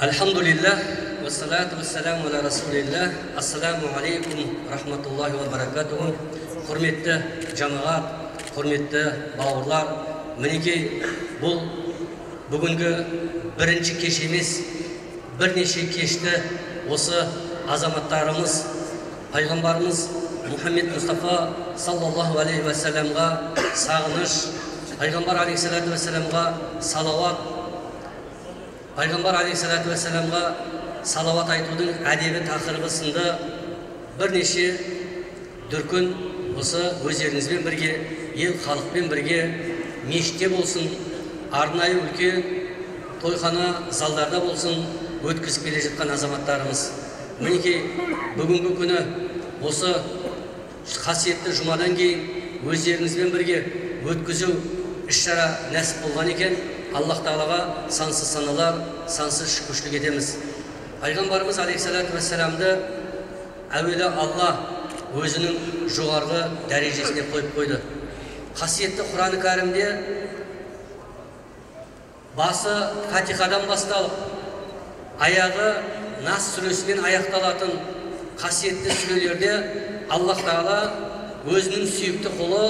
Elhamdülillah ve salatu ve selamu ala Resulillah. Assalamu aleykum rahmetullahi ve berekatuhu. Hürmetli cemaat, hürmetli bağırlar. Miniki bu bugünkü birinci keşimiz, bir neşe keşti osu azamatlarımız, Peygamberimiz Muhammed Mustafa sallallahu aleyhi ve sellem'e sağınış, Peygamber aleyhissalatu vesselam'a salavat, Peygamber aleyhissalatu vesselam'a salavat aytudun adebi tahrirbisinde bir neşe dürkün olsa özlerinizben birge, el halkben birge meşte bolsun, arnayı ülke toyxana zallarda bolsun ötkizip kele jetkan azamatlarımız. Mineki bugünkü günü olsa hasiyetli jumadan keyin özlerinizben birge ötkizip iş-şara nasip bo'lgan ekan, Alloh taolaga sansız sanalar, sansız şükürlük edemiz. Peygamberimiz Aleyhisselatü Vesselam'da evvela Allah özünün yukarı derecesine koyup koydu. Kasiyetli Kur'an-ı Kerim'de bası Fatiha'dan başlanıp, ayağı Nas süresinden ayaktalatın kasiyetli sürelerde Allah taala özünün suyuklu kulu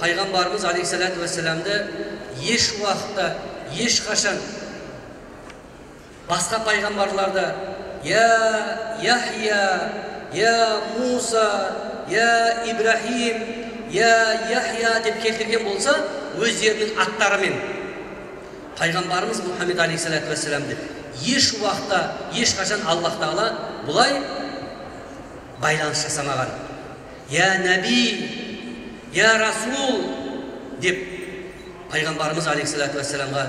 Peygamberimiz Aleyhisselatü Vesselam'da eş vaxtda, eş kaşan başka peygamberlerde ya Yahya, ya Musa, ya İbrahim, ya Yahya deyip keltirgen bolsa özlerinin atlarымен Peygamberimiz Muhammed Aleyhisselatü Vesselam'da eş vaxtda, eş kaşan Allah Taala bulay baylanış yasamağan ya Nabi, ya Rasul deyip Peygamberimiz Aleyhisselatü Vesselam'a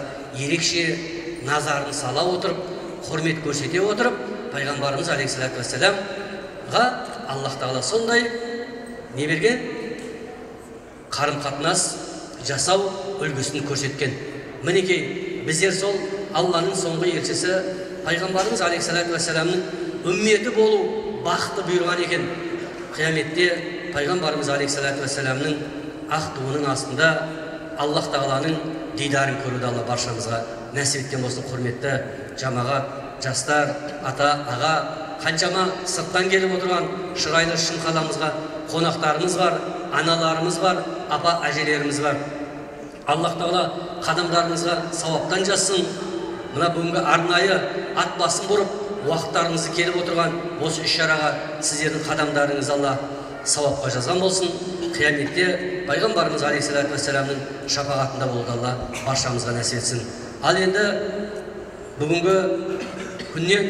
erikşe nazarını sala oturup, hürmet görsete oturup, Peygamberimiz Aleyhisselatü Vesselam'a Allah Taala sonday ne bergen? Karım-katnas jasav ölgüsünü görsetken. Mineki bizler sol Allah'ın soңғы elçisi Peygamberimiz Aleyhisselatü Vesselam'ın ümmeti bolu baxtı buyurgan eken. Kıyamette Peygamberimiz Aleyhisselatü Vesselam'ın aq tuğının aslında Allah Taala'nın didarın korudu Allah barşamızga nasip etken bolsun hürmetli jamaat, jastar, ata, ağa, kançama sırttan gelip oturgan şıraylı şın kalamızga konaklarımız var, analarımız var, apa ajelerimiz var. Allah Taala kadamlarımızga savaptan jazsın. Mına bugungi arnayı at basın burup vaqtlarımızı kelip oturgan osu iş-şaraga sizlerin kadamlarınız Allah savapqa jazgan bolsun. Kıyamette Peygamberimiz Aleyhisselatü Vesselam'ın şafaatında buldu Allah barşamızga nasip etsin. Al endi bugünkü günden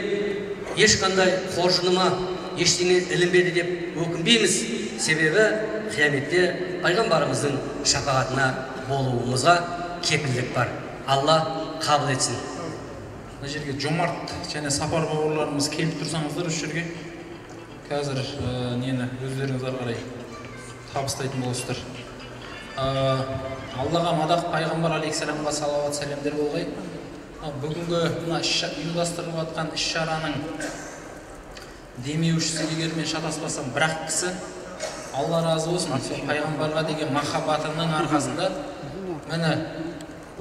eşkanday korşunuma eşteğine ilinbedi deyip ökünbeymiz. Sebebi kıyamette Peygamberimizin şafaatına boluğumuzga kepillik var. Allah kabul etsin. Bu yerge jomart jana sapar bavurlarımız kelip tursanızlar şu yerge hazır neni özlerinizler qaray табыстайтын болыстыр. Аллаға мадақ, пайғамбар алейхиссаламға салават сәлемдер болғай. Бүгінгі мына ұйымдастырылып жатқан іс-шараның демеушісі, егер мен шатаспасам, бір ақ кісі. Алла разы болсын. Сол пайғамбарға деген махаббатының арқасында міне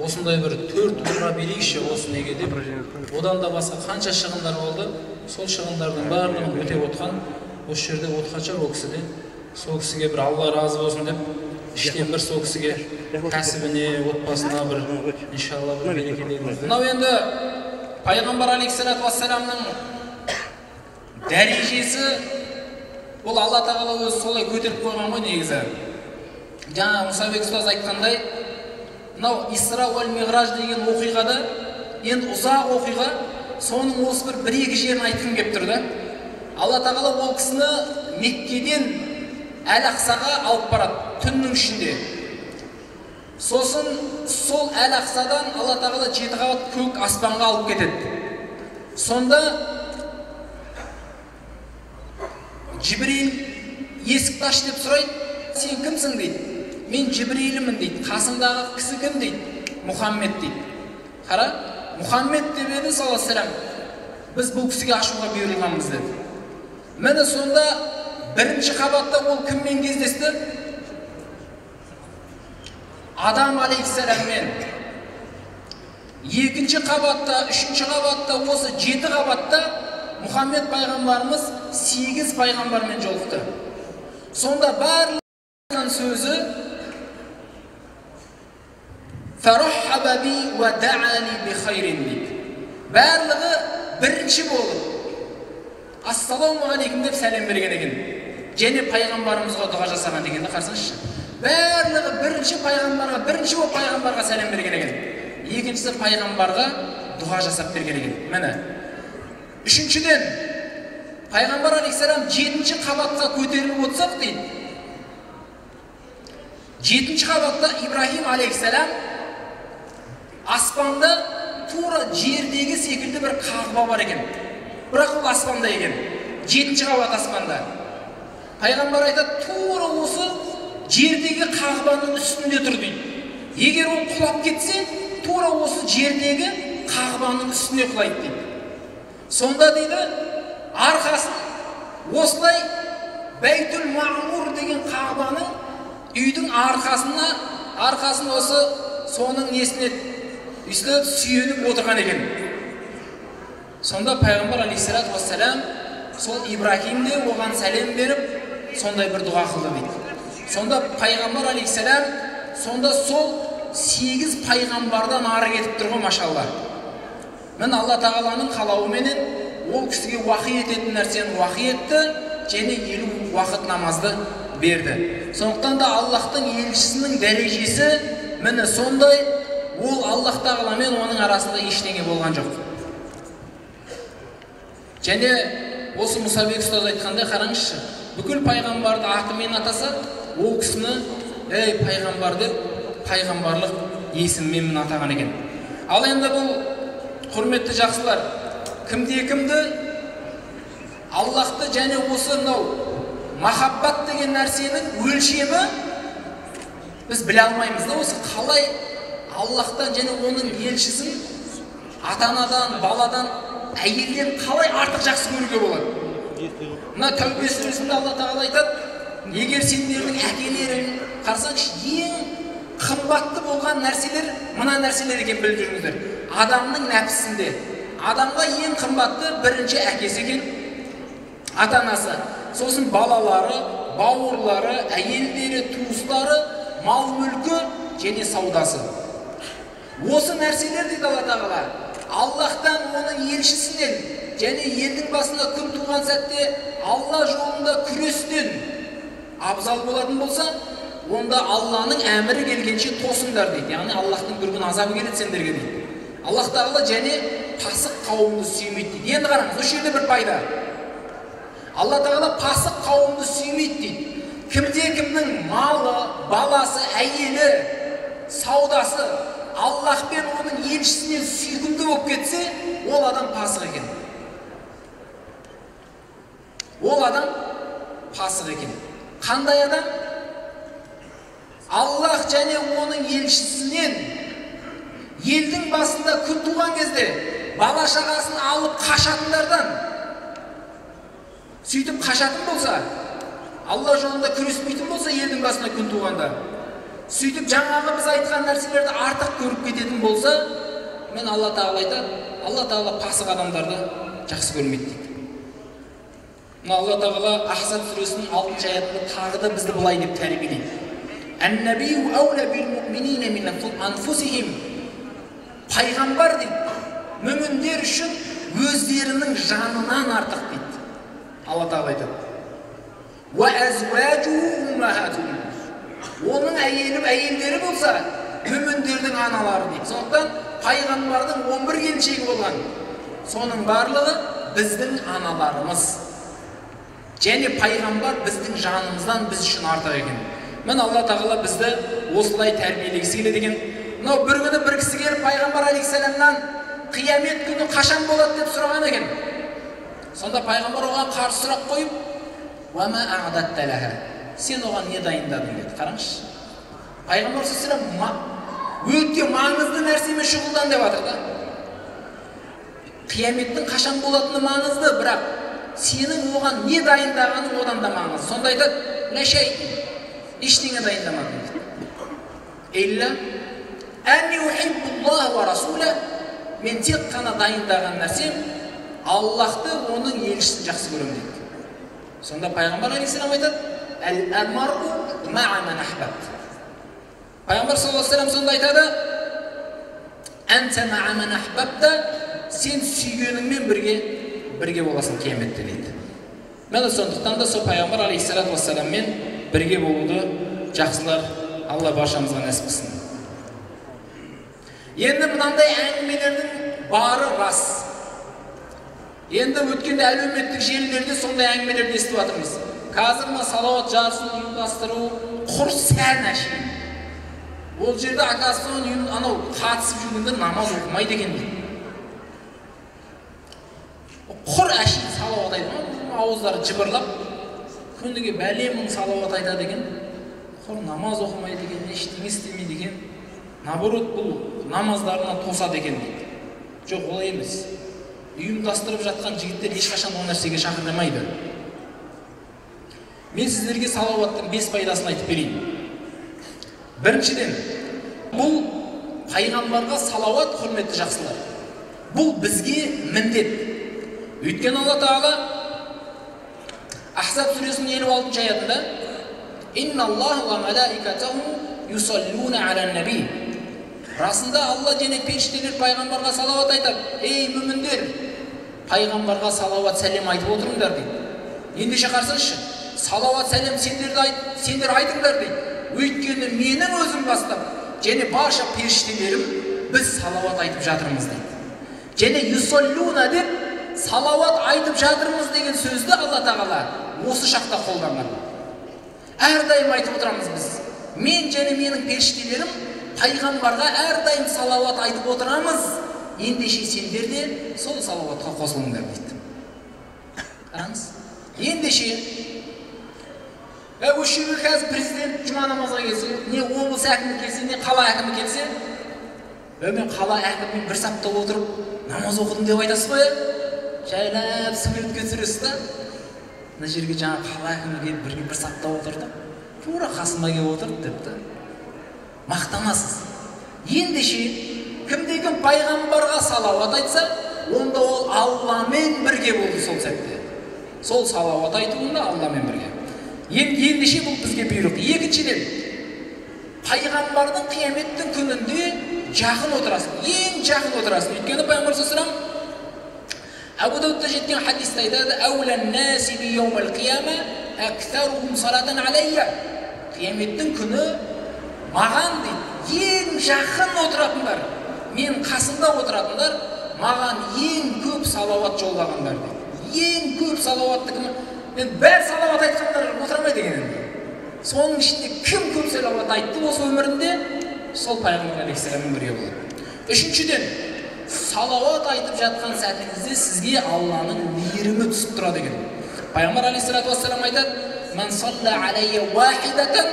осындай бір 4 орға берейікші осы неге деп. Одан да басқа қанша шығындар болды? Сол шығындардың барлығын өтеп отқан осы жерде отқанша ол кісіден сол кісіге бір Алла разы болсын деп іштен бір сол кісіге кәсібіне, отбасына бір иншалла бір береке тілейміз. Мынау енді пайғамбар алейхиссалату вассаламның дәрежесі ол Алла тағала өзі солай көтеріп қойған ғой негізі. Жаңа Мұсабек ұстаз айтқандай, мынау Исра уәл Миғраж деген оқиғада енді ұзақ оқиға, соның осы бір 1-2 жерін айтқым келіп тұр да. Алла тағала ол кісіні Меккеден Әл-Ақсаға алып барады, түннің ішінде. Сосын сол Әл-Ақсадан Алла Тағала 7 қабат көк аспанға алып кетеді. Сонда Жибрил есікті аш деп сұрайды, сен кімсің дейді. Мен Жибрилімін дейді, қасымдағы кісі кім дейді, Мұхаммед дейді. Қара, Мұхаммед деп еді саллаллаху алейхи вассалам, біз бұл кісіге ашуға бұйырылғанбыз деді. Міне сонда бірінші қабатта ол кіммен кездесті? Адам алейхиссаламмен. 2-ші қабатта, 3-ші қабатта, осы 7 қабатта Мұхаммед пайғамбарымыз 8 пайғамбармен жолықты. Сонда барлығын сөзі «Фарахаба би уа да'ани би хайрин» деп. Барлығы бірінші болды. Ассаламу алейкім деп сәлем берген екен. Және пайғамбарымызға дұға жасаған дегенді қарсаңызшы. Барлығы бірінші болып пайғамбарға сәлем берген екен. Екіншісі пайғамбарға дұға жасап берген екен. Міне. Үшіншіден, пайғамбар алейхиссалам 7-ші қабатқа көтеріліп отырсақ дейді. 7-ші қабатта Ибраһим алейхиссалам аспанда тура жердегі секілді бір қағба бар екен. Бірақ ол аспанда екен. 7-ші қабат аспанда. Пайғамбар айтады, тура осы жердегі қағбаның үстінде тұр дейді. Егер ол құлап кетсе, тура осы жердегі қағбаның үстіне құлайды дейді. Сонда дейді, арқасын осылай Бәйтул Мағмур деген қағбаның үйдің арқасын осы соның несіне үстіліп сүйеніп отырған екен. Сонда пайғамбар алейхиссалату вассалам сол Ибраһимге оған сәлем беріп, сондай бір дұға қылды дейді. Сонда пайғамбар алейхиссалам сонда сол 8 пайғамбардан ары кетіп тұрғы машалла. Мен Алла Тағаланың қалауыменен ол кісіге уақи ететін нәрсені уақи етті, және 50 уақыт намазды берді. Сондықтан да Аллахтың елшісінің дәрежесі міне сондай, ол Аллах Тағаламен оның арасында ештеңе болған жоқ. Және осы Мұсабек ұстаз айтқандай қараңызшы, бүкіл пайғамбарды атымен атаса, ол кісіні «Эй пайғамбар» деп пайғамбарлық есіммен атаған екен. Ал енді бұл құрметті жақсылар, кімде-кімді Аллахты және осы махаббат деген нәрсенің өлшемі біз біле алмаймыз да, осы қалай Аллахтан және оның елшісін атанадан, баладан, әйелден қалай артық жақсы көруге болады. Мына Тәубе сүресінде Алла Тағала айтады: егер сендердің әкелерің қарсаңшы, ең қымбатты болған нәрселер мына нәрселер екен, біліп жүріңіздер. Адамның нәпсісінде адамға ең қымбатты бірінші әкесі екен, ата-анасы, сосын балалары, бауырлары, әйелдері, туыстары, мал-мүлкі және саудасы. Осы нәрселер дейді Алла Тағала, Аллахтан, оның елшісінен және елдің басында күн туған сәтте Алла жолында күрестен абзал болатын болса, онда Алланың әмірі келгенше тосыңдар дейді. Яғни Аллахтың бір күн азабы келеді сендерге дейді. Аллах Тағала және пасық қауымды сүймейді дейді. Енді қараңыз, осы жерде бір пайда. Алла Тағала пасық қауымды сүймейді дейді. Кімде-кімнің малы, баласы, әйелі, саудасы Аллах пен оның елшісіне сүйкімді болып кетсе, ол адам пасық екен. Ол адам пасық екен. Қандай адам? Аллах және оның елшісінен елдің басында күн туған кезде бала шағасын алып қашатындардан сөйтіп қашатын болса, Алла жолында күреспейтін болса, елдің басында күн туғанда сөйтіп жаңағы біз айтқан нәрселерді артық көріп кететін болса, мен Алла Тағала айтады, Алла Тағала пасық адамдарды жақсы көрмейді дейді. Алла Тағала Ахзаб сүресінің 6-шы аятында тағы да бізді былай деп тәрбиелейді. «Ан-набию аулә бил-муъминина мин анфусихим». Пайғамбар дейді, мүміндер үшін өздерінің жанынан артық дейді. Алла Тағала айтады. «Уа әзуәджуху уммахатухум». Оның әйелдері болса, мүміндердің аналары дейді. Сондықтан пайғамбардың 11 келіншегі болған. Соның барлығы біздің аналарымыз. Және пайғамбар біздің жанымыздан біз үшін артық екен. Мен Алла Тағала бізді осылай тәрбиелегісі келеді екен. Мынау бір күні бір кісі келіп пайғамбар алейхиссаламнан қиямет күні қашан болады деп сұраған екен. Сонда пайғамбар оған қарсы сұрақ қойып, «Уама ағдатта ләһә», сен оған не дайындадың деді. Қараңызшы. Пайғамбар алейхиссалам өте маңызды нәрсемен шұғылдан деп жатыр да. Қияметтің қашан болатыны маңызды, бірақ сенің оған не дайындағаның одан да маңыз. Сонда айтады, «Ләшәй, іштеңе дайындамадың». «Эллә мен тек қана дайындаған нәрсем Аллахты оның елшісін жақсы көремін дейді. Сонда пайғамбар алейхиссалам айтады: «Әл-мару ма'a ман ахбаб». Пайғамбар саллаллаху алейхи сонда айтады: «Әнте ма'a ман ахбабта», сен сүйгеніңмен бірге боласың қияметте дейді. Мен де сондықтан да сол пайғамбар алейхиссалату вассаламмен бірге болуды жақсылар Алла баршамызға нәсіп қылсын. Енді мынандай әңгімелердің бары рас. Енді өткенде әлеуметтік желілерде сондай әңгімелерді естіп жатырмыз. Қазір ма салауат жарысын ұйымдастыру құр сән әшейін. Ол жерде акасын анау қатысып жүргендер намаз оқымайды екен дейді. Құр әшейін салауат айтады, ауыздары жыбырлап күніге бәле мың салауат айтады екен, құр намаз оқымайды екен, ештеңе істемейді екен. Наоборот, бұл намаздарынан тосады екен дейді. Жоқ, олай емес. Ұйымдастырып жатқан жігіттер ешқашан ол нәрсеге шақырмайды. Мен сіздерге салауаттың 5 пайдасын айтып берейін. Біріншіден, бұл пайғамбарға салауат, құрметті жақсылар. Бұл бізге міндет. Өйткені Алла Тағала Ахзаб сүресінің 56-шы аятында: «Инна Аллаһа уа малаикатаху юсаллуна аля наби». Расында Алла және періштелер пайғамбарға салауат айтады. «Ей мүміндер, пайғамбарға салауат сәлем айтып отырыңдар» дейді. Ендеше қарсаңызшы, салауат сәлем сендер айтыңдар дейді. Өйткені менің өзім бастап және барша періштелерім біз салауат айтып жатырмыз дейді. Және юсаллуна деп салауат айтып жатырмыз деген сөзді Алла Тағала осы шақта қолданған. Әрдайым айтып отырамыз біз. Мен және менің періштелерім пайғамбарға әрдайым салауат айтып отырамыз, ендеше сендер де сол салауатқа қосылыңдар дейді. Қараңыз. Ендеше өшегі қазір президент жұма намазына келсе, не облыс әкімі келсе, не қала әкімі келсе, мен қала әкімімен бір сапта отырып намаз оқыдым деп айтасыз ғой, жайлап суретке түсіресіз да, мына жерге жаңа қала әкімі келіп бірге бір сапта отырды, тура қасыма келіп отырды депті. Мақтанасыз. Ендеше, кімде-кім пайғамбарға салауат айтса, онда ол Алламен бірге болды сол сәтте. Сол салауат айтуында Алламен бірге. Ендеше бұл бізге бұйрық. Екіншіден, пайғамбардың қияметтің күнінде жақын отырасың. Ең жақын отырасың. Өйткені пайғамбар салам Әбу Даудта жеткен хадисте айтады: «Әулән наси би яумил қияма аксарухум салатан алейя». Қияметтің күні маған дейді, ең жақын отыратындар, мен қасында отыратындар, маған ең көп салауат жолдағандар дейді. Ең көп салауатты кім? Мен бәр салауат айтқандар отырамай деген енді. Соның ішінде кім көп салауат айтты осы өмірінде, сол пайғамбар алейхиссаламмен бірге болады. Үшіншіден, салауат айтып жатқан сәтіңізде сізге Алланың мейірімі түсіп тұрады екен. Пайғамбар алейхиссалату вассалам айтады: «Ман салла алейя уахидатан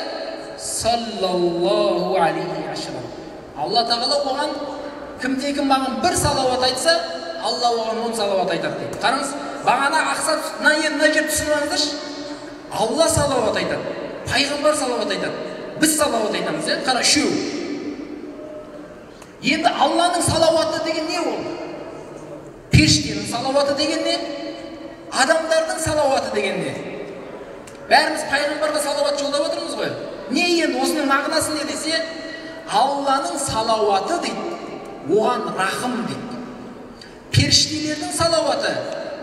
саллаллаху алейхи ашра». Алла Тағала оған, кімде-кім маған бір салауат айтса, Алла оған 10 салауат айтады дейді. Қараңыз, бағана ақсап мына жер түсініңіздерші. Алла салауат айтады, пайғамбар салауат айтады, біз салауат айтамыз, қара үшеу. Енді Алланың салауаты деген не ол? Періштенің салауаты деген не? Адамдардың салауаты деген не? Бәріміз пайғамбарға салауат жолдап отырмыз ғой. Не енді осының мағынасы не десе, Алланың салауаты дейді, оған рахым дейді. Періштелердің салауаты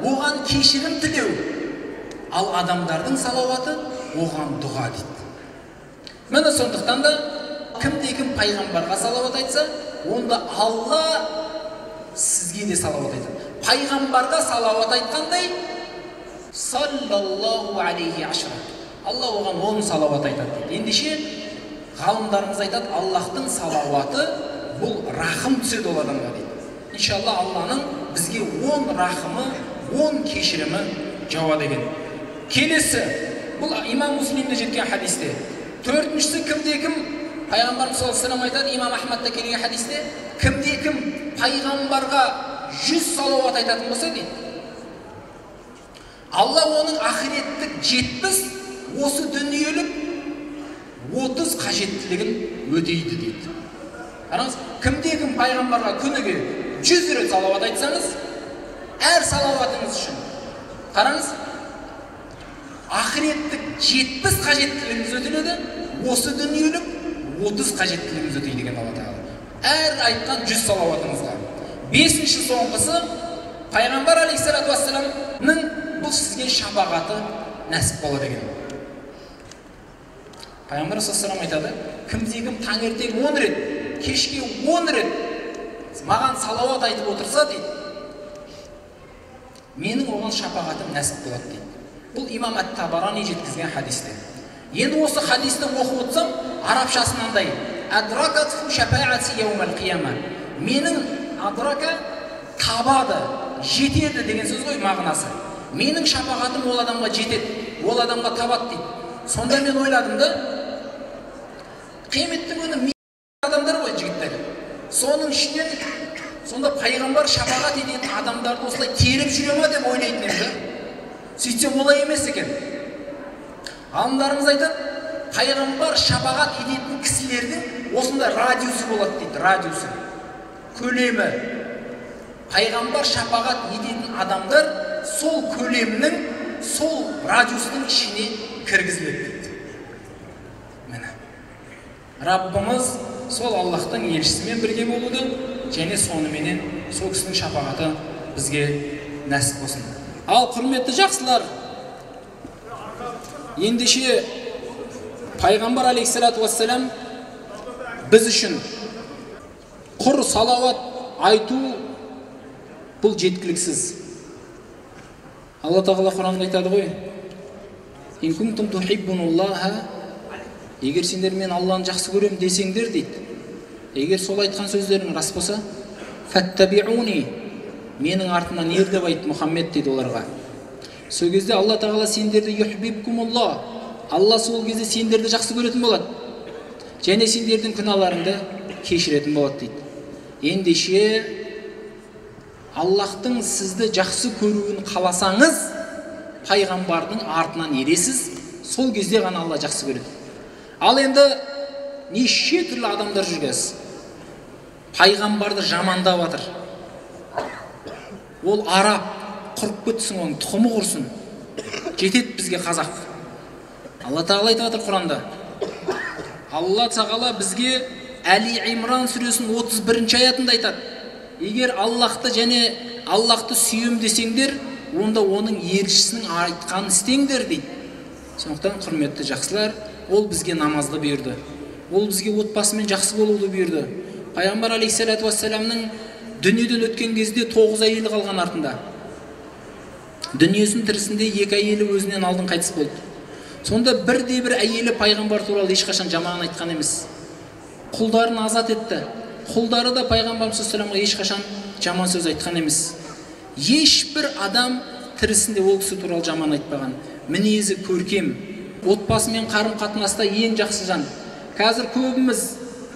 оған кешірім тілеу, ал адамдардың салауаты оған дұға дейді. Міне сондықтан да кімде-кім пайғамбарға салауат айтса, онда Алла сізге де салауат айтады. Пайғамбарға салауат айтқандай саллаллаху алейхи ашра, Алла оған 10 салауат айтады. Ендеше, ғалымдарымыз айтады, Аллахтың салауаты бұл рахым түседі ол адамға дейді. Иншалла, Алланың бізге 10 рахымы, 10 кешірімі жауады екен. Келесі, бұл имам Муслимде жеткен хадисте. Төртіншісі, кімде-кім пайғамбарымыз саллаллаху алейхи вассалам айтады, имам Ахмадта келген хадисте, кімде-кім пайғамбарға 100 салауат айтатын болса дейді, Алла оның ақиреттік 70 осы дүниелік 30 қажеттілігін өтейді дейді. Қараңыз, кімде-кім пайғамбарға күніге 100 рет салауат айтсаңыз, әр салауатыңыз үшін, қараңыз, ақыреттік 70 қажеттілігіңіз өтіледі, осы дүниелік 30 қажеттілігіңіз өтейді деген Алла Тағала. Әр айтқан 100 салауатыңызға. 5-ші соңғысы, пайғамбар алейхиссалату вассаламның бұл сізге шапағаты нәсіп болады деген. Пайғамбар алейхиссалам айтады, кімде-кім таңертең 10 рет, кешке 10 рет маған салауат айтып отырса дейді, менің оған шапағатым нәсіп болады дейді. Бұл имам әт-Табарани жеткізген хадисте. Енді осы хадисті оқып отырсам, арабшасынандай «Адракатфу шапаати яумал қияма». Менің адрака табады, жетеді деген сөз ғой мағынасы. Менің шапағатым ол адамға жетеді, ол адамға табады дейді. Сонда мен ойладым да, қиметті көні адамдар ғой жігіттер. Соның ішінен, сонда пайғамбар шапағат ететін адамдарды осылай теріп жүре ма деп ойлайтын енді. Сөйтсем олай емес екен. Ғалымдарымыз айтады, пайғамбар шапағат ететін кісілердің осында радиусы болады дейді, радиусы. Көлемі. Пайғамбар шапағат ететін адамдар сол көлемнің, сол радиусының ішіне кіргізіледі дейді. Міне, Раббымыз сол Аллахтың елшісімен бірге болуды, және соныменен сол кісінің шапағаты бізге нәсіп болсын. Ал құрметті жақсылар, ендеше пайғамбар алейхиссалату вассалам біз үшін құр салауат айту бұл жеткіліксіз. Алла Тағала Құранда айтады ғой, «Ин күнтім тухиббуналлаха», егер сендер мен Алланы жақсы көрем десеңдер дейді. Егер сол айтқан сөздерің рас болса, «Фаттабиуни», менің артымнан ер деп айт, Мұхаммед дейді оларға. Сол кезде Алла Тағала сендерді «Юхбибкумулла», Алла сол кезде сендерді жақсы көретін болады. Және сендердің күнәларыңды кешіретін болады дейді. Ендеше, Аллахтың сізді жақсы көруін қаласаңыз, пайғамбардың артынан ересіз, сол кезде ғана Алла жақсы көреді. Ал енді неше түрлі адамдар жүргіз, пайғамбарды жамандап жатыр. Ол араб, құрып кетсін, оның тұқымы құрсын. Жетеді бізге қазақ. Алла Тағала айтып жатыр Құранда. Алла Тағала бізге Әли Имран сүресінің 31-ші аятында айтады. Егер Аллахты және Аллахты сүйем десеңдер, онда оның елшісінің айтқан істеңдер дейді. Сондықтан құрметті жақсылар, ол бізге намазды бұйырды. Ол бізге отбасымен жақсы болуды бұйырды. Пайғамбар алейхиссалату вассаламның дүниеден өткен кезде 9 әйелі қалған артында. Дүниесінің тірісінде 2 әйелі өзінен алдын қайтыс болды. Сонда бірде-бір әйелі пайғамбар туралы ешқашан жаман айтқан емес. Құлдарын азат етті. Құлдары да пайғамбарымыз саллаллаху алейхи ешқашан жаман сөз айтқан емес. Ешбір адам тірісінде ол кісі туралы жаман айтпаған. Мінезі көркем, отбасымен қарым-қатынаста ең жақсы жан. Қазір көбіміз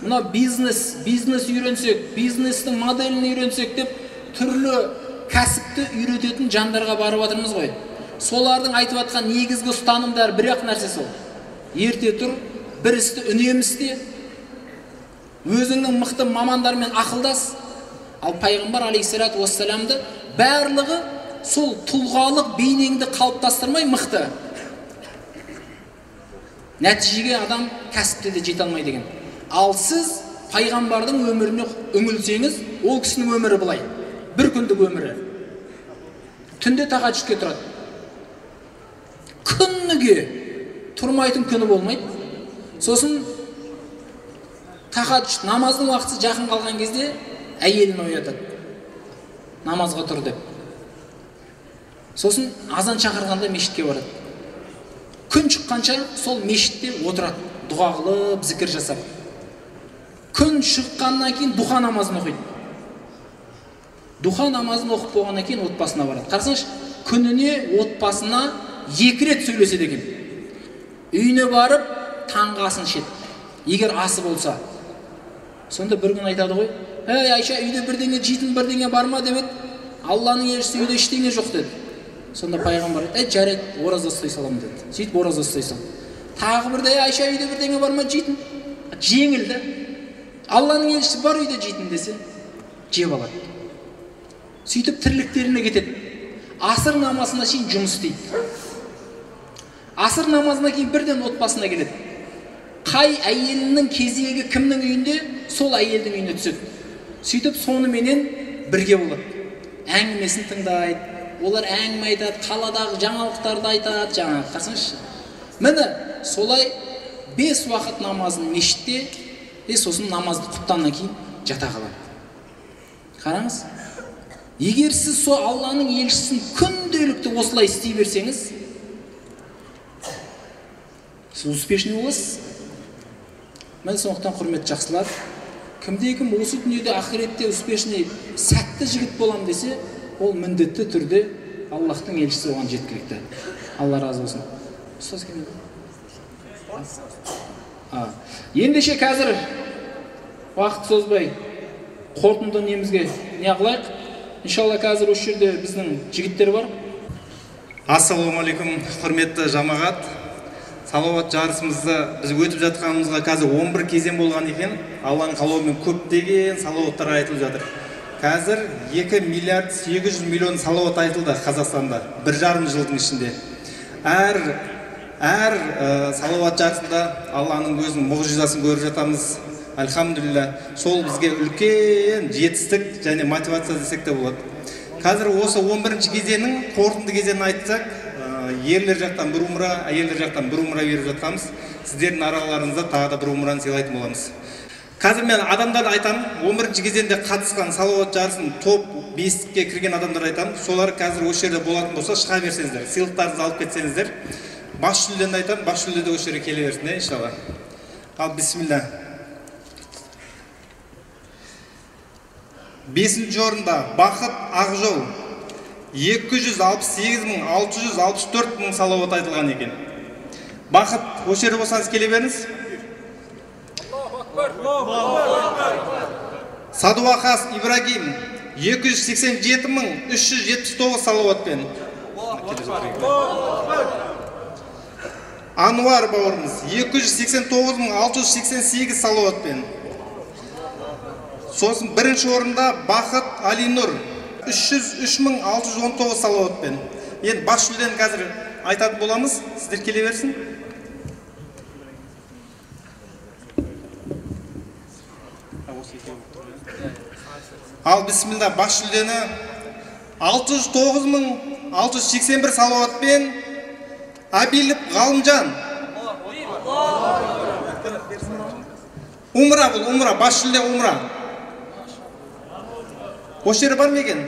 мына бизнес үйренсек, бизнестің моделін үйренсек деп түрлі кәсіпті үйрететін жандарға барып жатырмыз ғой. Солардың айтып жатқан негізгі ұстанымдар бір-ақ нәрсе сол. Ерте тұр, бір істі үнемі істе, өзіңнің мықты мамандармен ақылдас. Ал пайғамбар алейхиссалату вассаламды барлығы сол тұлғалық бейнеңді қалыптастырмай мықты. Нәтижеге адам кәсіпте де жете алмай деген. Ал сіз пайғамбардың өміріне үңілсеңіз, ол кісінің өмірі былай. Бір күндік өмірі. Түнде тахаджүдке тұрады. Күніге тұрмайтын күні болмайды. Сосын тахаджүд намаздың уақыты жақын қалған кезде әйелін оятады. Намазға тұр деп. Сосын азан шақырғанда мешітке барады. Күн шыққанша сол мешітте отырады, дұға қылып, зікір жасап. Күн шыққаннан кейін духа намазын оқиды. Духа намазын оқып болғаннан кейін отбасына барады. Қарасаңшы, күніне отбасына 2 рет сөйлеседі екен. Үйіне барып, таңғы асын ішеді. Егер асы болса. Сонда бір күн айтады ғой, «Әй, Айша, үйде бірдеңе жейтін, бірдеңе барма» деп еді. Алланың елшісі үйде іштеңе жоқ деді. Сонда пайғамбар айтты, жарайды, ораза ұстай салам деді. Сөйтіп ораза ұстай салды. Тағы бірде, Айша, үйде бірдеңе барма жейтін. Жеңілді. Алланың елшісі бар үйде жейтін десе, жеп алады. Сөйтіп тірліктеріне кетеді. Асыр намазына шейін жұмыс істейді. Асыр намазына кейін бірден отбасына келеді. Қай әйелінің кезегі кімнің үйінде, сол әйелдің үйіне түседі. Сөйтіп соныменен бірге болады. Әңгімесін тыңдайды. Олар әңгіме айтады, қаладағы жаңалықтарды айтады, жаңағы қарсаңызшы. Міне солай 5 уақыт намазын мешітте, сосын намазды құптаннан кейін жата қалады. Қараңыз. Егер сіз сол Алланың елшісін күнделікті осылай істей берсеңіз, сіз успешный боласыз. Мен сондықтан құрметті жақсылар, кімде-кім осы дүниеде ақиретте успешный, сәтті жігіт болам десе, ол міндетті түрде Аллаһтың елшісі оған жеткілікті. Алла разы болсын. Ұстаз кім? Ендеше қазір уақыт созбай қорытынды немізге не қылайық. Иншалла қазір осы жерде біздің жігіттер бар. Ассалаумалейкум, құрметті жамағат. Салауат жарысымызды біз өтіп жатқанымызға қазір 11 кезең болған екен. Алланың қалауымен көптеген салауаттар айтылып жатыр. Қазір 2,8 миллиард салауат айтылды Қазақстанда 1,5 жылдың ішінде. Әр салауат жарысында Алланың өзінің мұғжизасын көріп жатамыз. Альхамдулилля, сол бізге үлкен жетістік және мотивация десек те болады. Қазір осы 11-ші кезеңнің қорытынды кезеңін айтсақ, ерлер жақтан бір умра, әйелдер жақтан бір умра беріп жатамыз. Сіздердің араларыңызда тағы да бір умраны сыйлайтын боламыз. Қазір мен адамдарды айтамын, 11-ші кезеңде қатысқан салауат жарысының топ 5-ке кірген адамдарды айтамын. Солар қазір осы жерде болатын болса, шыға берсеңіздер, сыйлықтарыңызды алып кетсеңіздер. Бас жүлден айтам, бас жүлде де осы жерге келе берсін, иншалла. Ал бисмилла. 5-ші орында бақыт ақжол 268,664 салауат айтылған екен. Бақыт, осы жерде болсаңыз келе беріңіз. Садуақас Ибрагим 287,379 салауатпен. Ануар бауырымыз 289,688 салауатпен. Сосын 1-ші орында Бақыт Алинұр 303,619 салауатпен. Енді бас жүлдені қазір айтатын боламыз. Сіздер келе берсін. Ал бісмілда бас жүлдені 609,681 салауатпен Абиліп Ғалымжан. Умра бұл, умра, бас жүлде умра. Осы жері бар ма екен?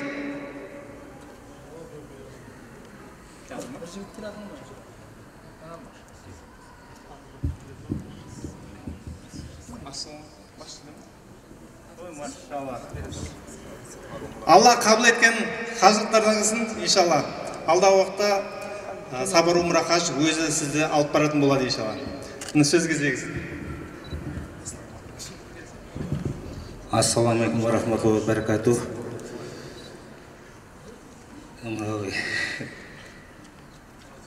Алла қабыл еткен қажылықтарыңыздың, иншалла. Алдағы уақытта сабыр умра қаж өзі сізді алып баратын болады иншалла. Сөзіңіз келсін. Ассаламу алейкум ва рахматуллахи ва баракатух.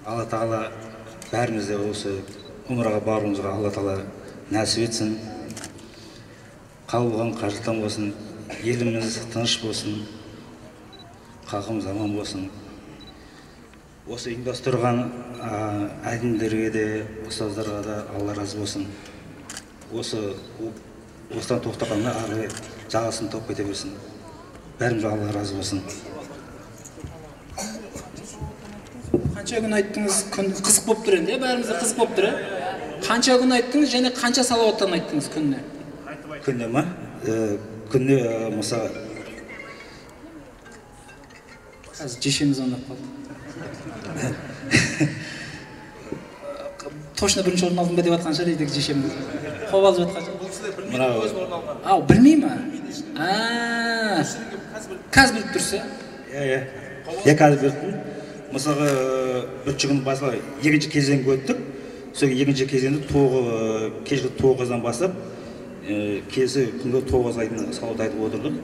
Алла Тағала бәрімізді осы умраға баруымызға Алла Тағала нәсіп етсін. Қалған қажылықтан болсын, еліміз тыныш болсын, халқымыз аман болсын. Осы ұйымдастырған әдімдерге де, ұстаздарға да Алла разы болсын. Осыдан тоқтағанына арғы жағасын тауып кете берсін. Бәріміз Алла разы болсын. Қанша күн айттыңыз, қызық болып тұр енді, бәрімізді қызық болып тұр. Қанша күн айттыңыз және қанша салауаттан айттыңыз күніне? Күніне ма? Күніне мұса... Аз жешеміз онап қалды. Тошына бірінші орын алдың ба деп атқан шығар, едік жешемді. Қобалып жатқан шығар. Бұл сізде білмейді өзің орын алдың. Ау, білмей ма? Қаз біліп тұрсы? Е, қаз біліптім. Мысалға, үші күн басылай, екінші кезден көттік. Сөйге екінші кезденді кешкі 9-дан басып, кезі күнгі 9-ға айтын салауат айтып отырдық.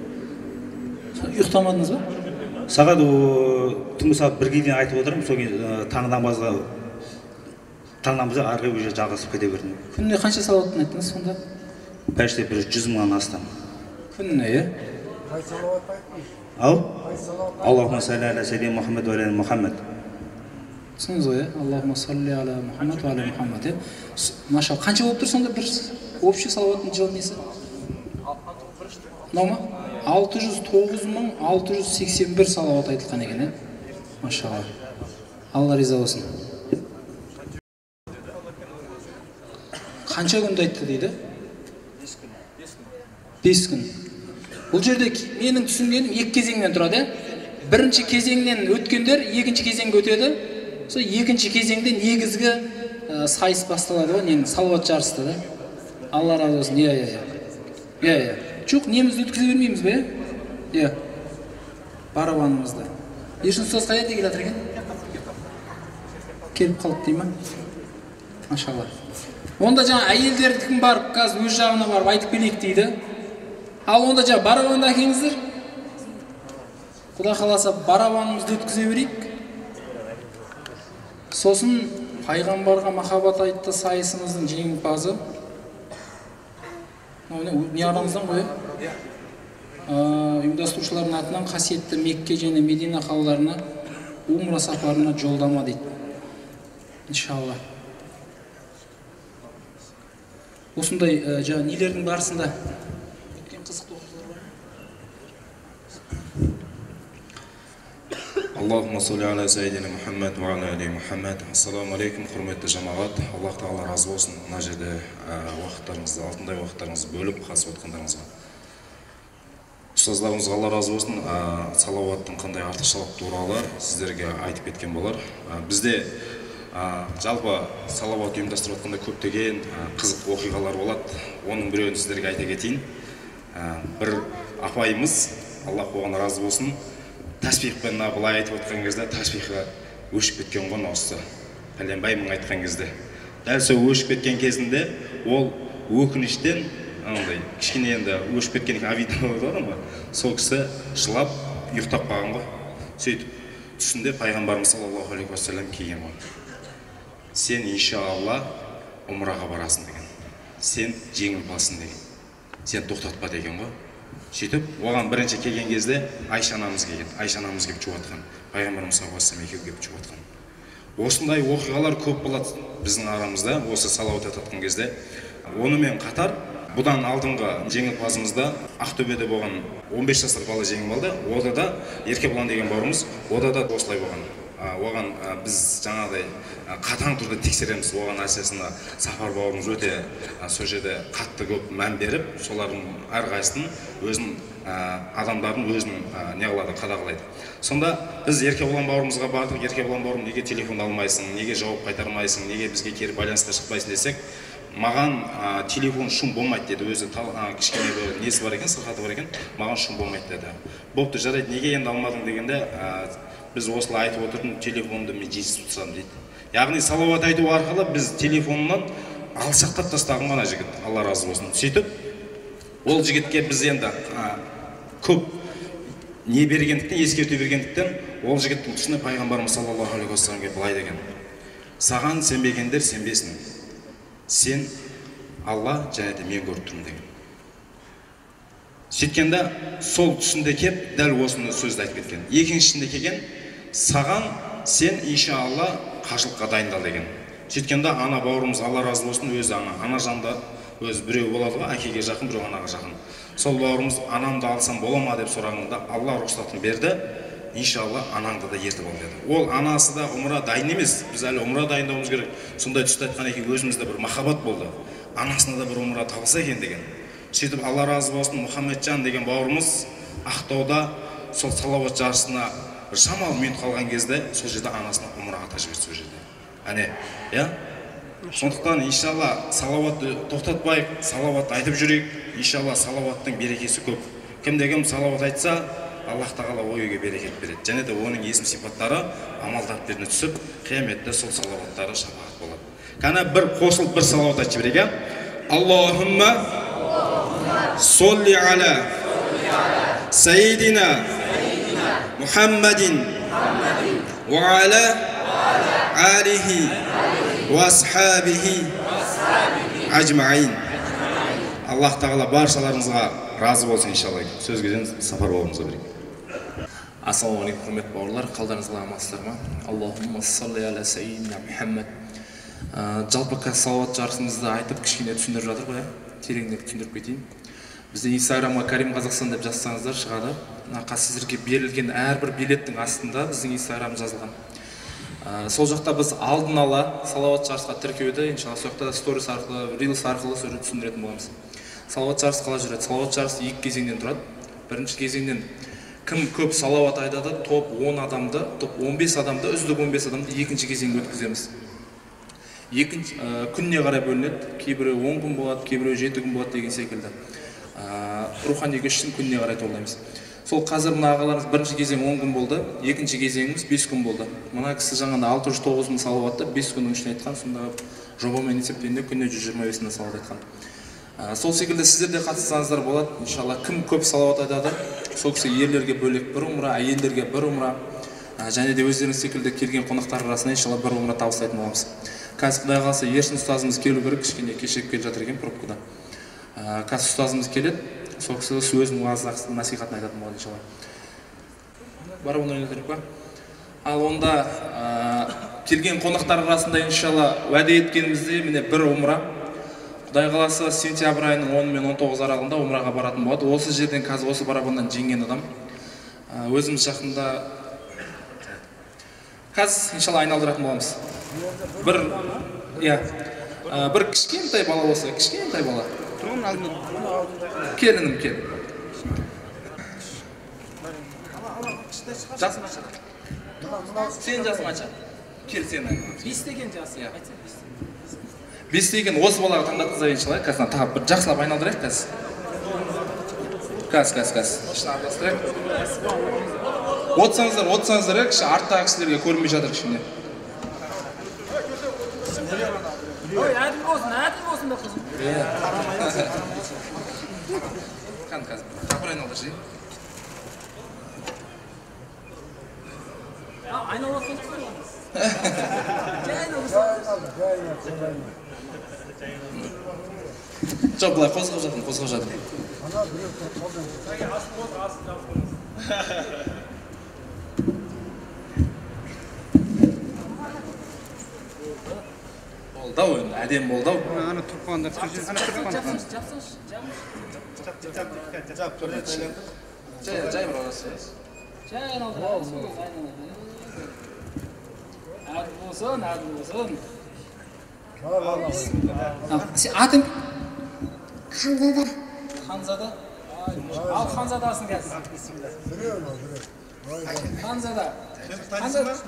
Ұйықтамадыңыз ба? Сағат түнгі сағат 1-ге дейін айтып отырым, сол кейін таң намазға арғы өже жағасып кете бердім. Күніне қанша салауаттан айттыңыз сонда? Почти 100 000 астам. Күніне? Қай салауат айтпыз? Ал? Қай салауат? Аллахума салли аля сәйдина Мухаммед ва аля Мухаммед. Түсініңіз ғой, Аллахума салли аля Мухаммед ва аля Мухаммед. Машалла, қанша болып тұр сонда бір общий салауаттың жылы несі? 609.681 салауат айтылған екен, машалла. Алла риза болсын. Қанша күнде айтты дейді? 5 күн. Бұл жерде менің түсінгенім екі кезеңнен тұрады. Бірінші кезеңнен өткендер екінші кезеңге өтеді. Сол екінші кезеңде негізгі сайыс басталады ғой, негізі салауат жарысы да. Алла разы болсын. Иә. Жоқ, немізді өткізе бермейміз бе? Иә. Барабанымызды. Ешін сөз қай жерде келе жатыр екен? Келіп қалды дей ма? Машалла. Онда жаңа әйелдердікін барып, қазір өз жағына барып айтып келейік дейді. Ал онда жаңа барабанды әкеңіздер. Құда қаласа барабанымызды өткізе берейік. Сосын пайғамбарға махаббат айтты сайысымыздың жеңімпазы. Не арамыздан қойы? Ұйымдастырушылардың атынан қасиетті Мекке және Медина қалаларына умра сапарына жолдама дейді. Иншалла. Осындай жаңа нелердің барысында өткен қызықты оқиғалар бар. Аллахумма салли аля сәйдина Мухаммед уа аля али Мухаммед. Ассаламу алейкум, құрметті жамағат. Аллах тағала разы болсын. Мына жерде уақыттарыңызды, алтындай уақыттарыңызды бөліп қатысып отырғандарыңызға. Ұстаздарымызға Алла разы болсын. Салауаттың қандай артықшылығы туралы сіздерге айтып кеткен болар. Бізде жалпы салауат ұйымдастырып жатқанда көптеген қызық оқиғалар болады. Оның біреуін сіздерге айта кетейін. Бір апайымыз, Аллах оған разы болсын, тәсбихпен былай айтып отқан кезде тәсбихі өшіп кеткен ғой осы Пәленбай мың айтқан кезде. Дәл сол өшіп кеткен кезінде ол өкініштен андай кішкене енді өшіп кеткен авидо болады ғой. Сол кісі жылап ұйықтап қалған ғой. Сөйтіп түсінде пайғамбарымыз саллаллаху алейхи уассалам келген ғой. Сен иншалла умраға барасың деген, сен жеңімпазсың деген, сен тоқтатпа деген ғой. Сөйтіп оған бірінші келген кезде Айша анамыз келген. Айша анамыз келіп жуатқан, пайғамбарымыз саллаллаху алейхи уассалам келіп жуатқан. Осындай оқиғалар көп болады біздің арамызда осы салауат айтқан кезде. Онымен қатар бұдан алдыңғы жеңімпазымызда Ақтөбеде болған 15 жасар бала жеңіп алды. Ода да Еркебұлан деген бауырымыз, ода да осылай болған. Оған біз жаңадай қатаң түрде тексереміз. Оған әсесіне Сафар бауырымыз өте сол жерде қатты көп мән беріп, солардың әрқайсысын өзінің адамдардың өзінің неғылады, қадағалайды. Сонда біз Еркебұлан бауырымызға бардық. Еркебұлан бауырым, неге телефон алмайсың, неге жауап қайтармайсың, неге бізге кері байланысқа шықпайсың десек, маған телефон шум болмайды деді. Өзі кішкене бір несі бар екен, сырқаты бар екен, маған шум болмайды деді. Бопты, жарайды, неге енді алмадың дегенде біз осылай айтып отырдым, телефонды мен жесіз тұтсам дейді. Яғни салауат айту арқылы біз телефонынан алшақтап тастаған ғана жігіт, Алла разы болсын. Сөйтіп, ол жігітке біз енді көп не бергендіктен, ескерту бергендіктен, ол жігіттің түсіне пайғамбарымыз саллаллаху алейхи уассаламға былай деген: саған сенбегендер сенбесін, сен Алла және де мен көріп тұрмын деген. Сөйткенде сол түсінде кеп дәл осыны сөзді айтып кеткен. Екіншісінде келген: саған сен иншалла қажылыққа дайындал деген. Сөйткенде ана бауырымыз, Алла разы болсын, өзі ана жанда өзі біреу болады ғой, әкеге жақын, біреу анаға жақын. Сол бауырымыз анамды алсам бола ма деп сұрағанда Алла рұқсатын берді, иншалла анаңды да ертіп ал деді. Ол анасы да умра дайын емес, біз әлі умра дайындауымыз керек. Сондай түсті айтқан екен, өзімізде бір махаббат болды, анасына да бір умра табылса екен деген. Сөйтіп Алла разы болсын, Мұхаммеджан деген бауырымыз Ақтауда сол салауат жарысына жамал минут қалған кезде сол жерде анасына умраға тәжіберді сол жерде. Әне, иә? Сондықтан иншалла салауатты тоқтатпайық, салауатты айтып жүрейік. Иншалла салауаттың берекесі көп. Кімде-кім салауат айтса, Аллах тағала ойыға берекет береді. Және де оның есім сипаттары амалдарына түсіп, қияметте сол салауаттары шапағат болады. Қана бір қосылып бір салауат айтып жіберейік. Аллахумма صل على سيدنا محمد وعلى آله وأصحابه أجمعين. Аллах тағала баршаларыңызға разы болсын иншалла. Сөз кезен сапар бауырымызға берейік. Ассаламу алейкум, құрмет бауырлар, қалдарыңызға амансыздар ма? Аллахумма салли аля сәйидина Мухаммад. Жалпы салауат жарысымызды айтып кішкене түсіндіріп жатыр ғой, тереңдеп түсіндіріп кетейін. Бізде Инстаграмға Карим Қазақстан деп жазсаңыздар шығады. Сіздерге берілген әрбір билеттің астында біздің Инстаграм жазылған. Сол жақта біз алдын ала салауат жарысқа тіркеуді, иншалла, сол жақта сторис арқылы, рилс арқылы түсіндіретін боламыз. Салауат жарысы қалай жүреді? Салауат жарысы екі кезеңнен тұрады. Бірінші кезеңнен кім көп салауат айтады, топ 10 адамды, топ 15 адамды, үздік 15 адамды екінші кезеңге өткіземіз. Екінші күніне қарай бөлінеді, кейбірі 10 күн болады, кейбірі 7 күн болады деген секілді. Рухани кештің күніне қарай толаймыз. Сол қазір мына ағаларымыз бірінші кезең 10 күн болды, екінші кезеңіміз 5 күн болды. Мына кісі жаңында 609 мың салауатты 5 күннің ішіне айтқан, сонда жобамен есептегенде күніне 125 мың салауат айтқан. Сол секілді сіздер де қатысқандар болады. Иншалла, кім көп салауат айтады, сол кісі ерлерге бөлек бір умра, әйелдерге бір умра, және де өздеріңіз секілді келген қонақтар арасында иншалла бір умра табыстайтын боламыз. Қазір Құдай қаласа Ершін ұстазымыз келу керек, кішкене кешігіп келе жатыр екен пробкада. Қазір ұстазымыз келеді, сол кісі өзінің уағызын насихатын айтатын болады иншалла. Барып оны ойнатайық па? Ал онда келген қонақтар арасында иншалла уәде еткенімізде міне бір умра. Құдай қаласы сентябрь айының 10 мен 19 аралығында умраға баратын болады. Осы жерден қазір осы барабаннан жеңген адам. Өзіміз жақында қазір иншалла айналдыратын боламыз. Бір кішкентай бала болса, кішкентай бала. Келінім кел. Сен жасың қанша? Кел сен. 5 деген жасың. 5 деген осы балаға таңдатқыза иншалла. Қазір тағы бір жақсылап айналдырайық қазір. Шын араластырайық. Отсаңыздар, кіші арттағы кісілерге көрінбей жатыр кішіне. Ой, әділ болсын да қызым. Қан қазір, қапыр айналдыр жей. Айналдыр. Жай айналдыр. Жоқ, бұлай қозғап жатыр. Болдау, әдем болдау. Ана тұрпандар. Әділ болсын. Сен атың? Ханзада. Ал Ханзадасың қазір. Ханзада.